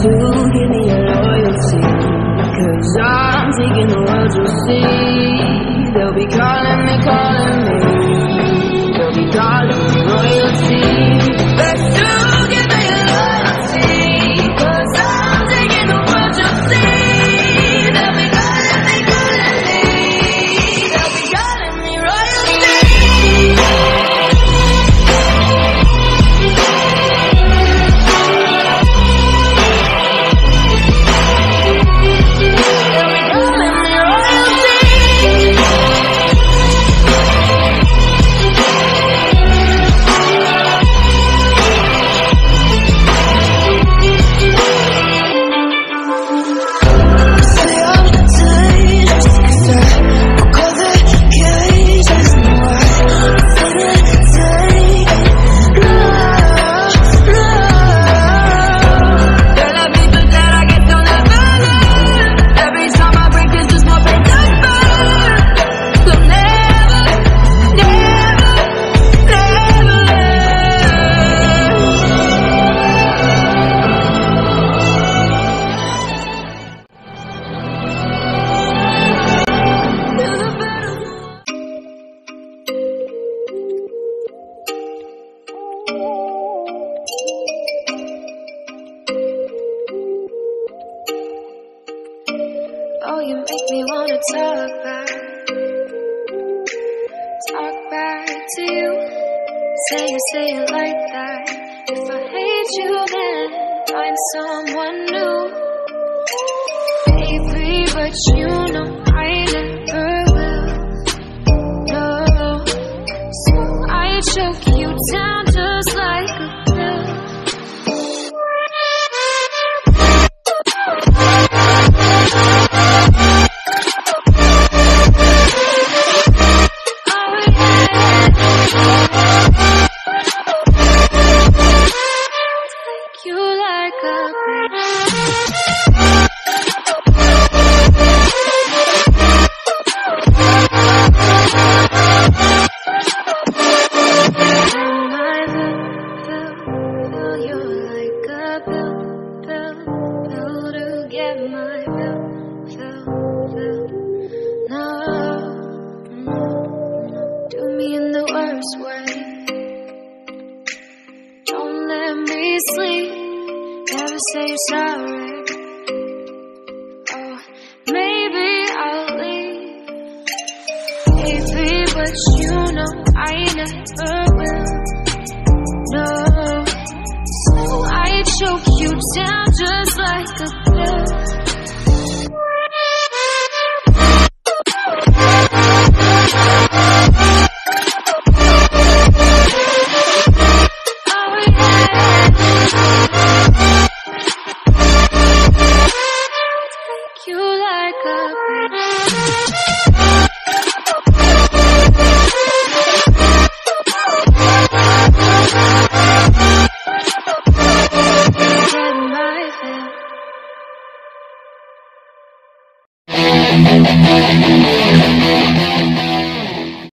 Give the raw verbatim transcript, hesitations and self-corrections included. to give me your loyalty, 'cause I'm taking the world, you'll see. They'll be calling me, calling me, they'll be calling me royalty. Let's do it. You like a